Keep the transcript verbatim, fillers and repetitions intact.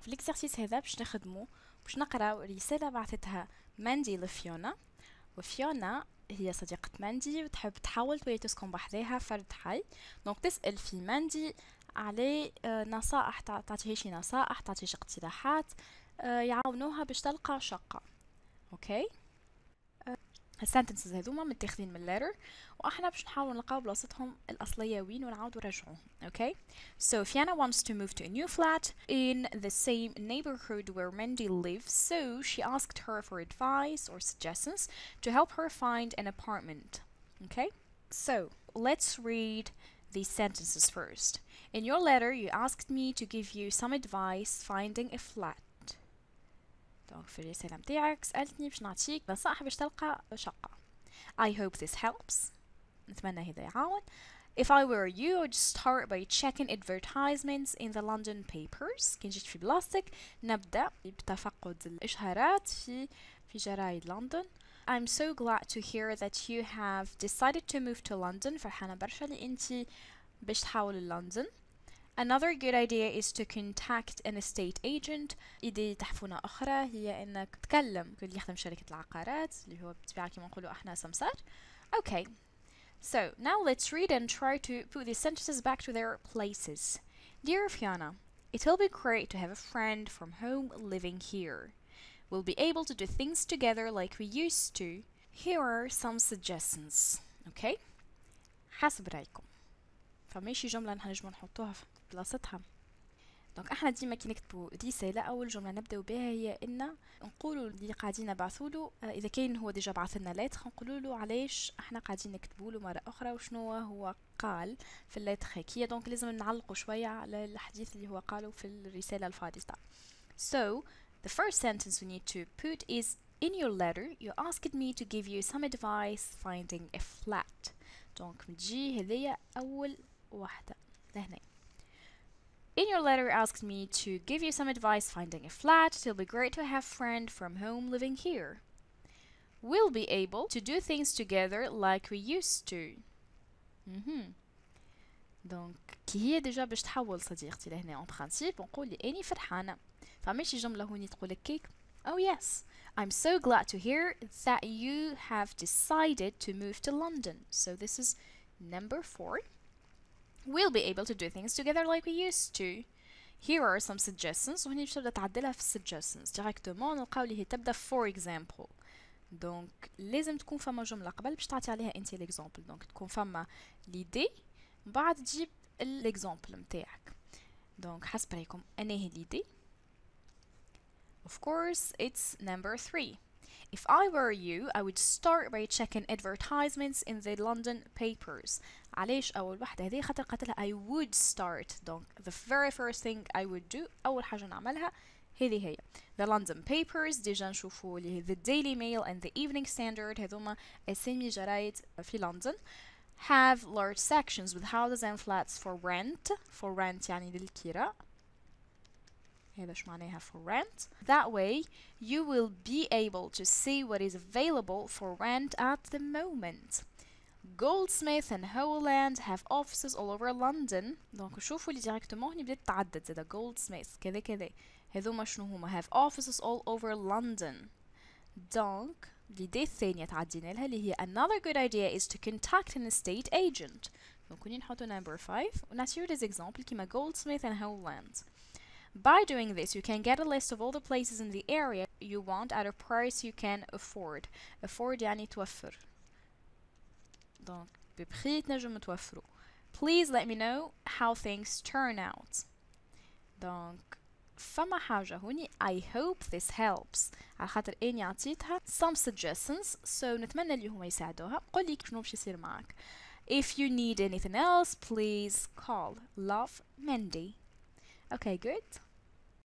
دونك في الاكزرسيس هذا باش نخدمو باش نقراو رساله بعثتها ماندي لفيونا. وفيونا هي صديقه ماندي وتحب تحاول توهي تسكن بحذاها فرد حي. دونك تسال في ماندي على نصائح، تعطيه شي نصائح، تعطيه شي اقتراحات يعاونوها باش تلقى شقه. اوكي السنتنسز هذوما متاخذين من letter واحنا باش نحاول نلقاو بلاصتهم الاصليه وين ونعاودوا نرجعوهم. اوكي so Fiona wants to move to a new flat in the same neighborhood where Mandy lives, so she asked her for advice or suggestions to help her find an apartment. Okay, so let's read these sentences first. In your letter you asked me to give you some advice finding a flat. دونك في الرسالة متاعك سألتني باش نعطيك نصائح باش تلقى شقة. I hope this helps. نتمنى هذا يعاون. If I were you, I'd start by checking advertisements in the London papers. كي نجيت في بلاصتك نبدأ بتفقد الإشهارات في في جرايد لندن. I'm so glad to hear that you have decided to move to London. فرحانة برشا لي أنتي باش تحاول لندن. Another good idea is to contact an estate agent. إيدي تحفونة أخرى هي أنك تكلم كل يخدم شركة العقارات اللي هو بتبيع كما نقولوا إحنا سمسار. Okay, so now let's read and try to put these sentences back to their places. Dear Fiona, it will be great to have a friend from home living here. We'll be able to do things together like we used to. Here are some suggestions. Okay, حسب رأيكم. فماشي جملة نحنجمو نحطوها في بلاصتها. دونك احنا ديما كي نكتبو رسالة اول جملة نبداو بها هي ان نقولوا اللي قاعدين نبعثولو اذا كاين هو ديجا بعثلنا لاتر نقولولو علاش احنا قاعدين نكتبولو مرة اخرى وشنو هو قال في اللاتر هاكيا. دونك لازم نعلقوا شوية على الحديث اللي هو قاله في الرسالة الفاتتة. So the first sentence we need to put is in your letter you asked me to give you some advice finding a flat. دونك نجي هذيا اول واحدة لهنا. In your letter asked me to give you some advice finding a flat. It'll be great to have friend from home living here. We'll be able to do things together like we used to. Mm-hmm. دونك كي هي ديجا باش تحول صديقتي لهنا اون برانسيب نقول لي اني فرحانة. فماشي جملة هوني تقول لك كيك. Oh yes, I'm so glad to hear that you have decided to move to London. So this is number four. We'll be able to do things together like we used to. Here are some suggestions. وهنا باش تبدا تعدلها في suggestions ديريكتومون نلقاو ليه تبدا for example. دونك لازم تكون فما جملة قبل باش تعطي عليها انت l'example. دونك تكون فما l'idée من بعد تجيب l'example نتاعك. دونك حسب رايكم انا هي l'idée. Of course it's number three. If I were you, I would start by checking advertisements in the London papers. علاش أول واحدة هذه خاطر قتلها I would start. Donc the very first thing I would do أول حاجة نعملها هذه هي the London papers. ديجا نشوفو ليه the Daily Mail and the Evening Standard هذوما أسامي جرايد في لندن. Have large sections with houses and flats for rent. For rent يعني للكراء. هذا شو معناها for rent. That way you will be able to see what is available for rent at the moment. Goldsmith and Holland have offices all over London. دونك شوفوا لي ديريكتومون هني بدات تعدد زادا Goldsmith كذا كذا هذوما شنو هما have offices all over London. دونك ليدي الثانية تعدينا لها اللي هي another good idea is to contact an estate agent. دونك هني نحطو number five ونعطيو ديز اكزامبل كيما Goldsmith and Holland. By doing this, you can get a list of all the places in the area you want at a price you can afford. Afford يعني توفر. Donc, ببخي تنجم توفروا. Please let me know how things turn out. Donc, فما حاجة هوني I hope this helps. على خاطر إني عطيتها some suggestions. So نتمنى اللي هما يساعدوها. قل لي شنو باش يصير معك. If you need anything else, please call. Love, Mandy. Okay, good.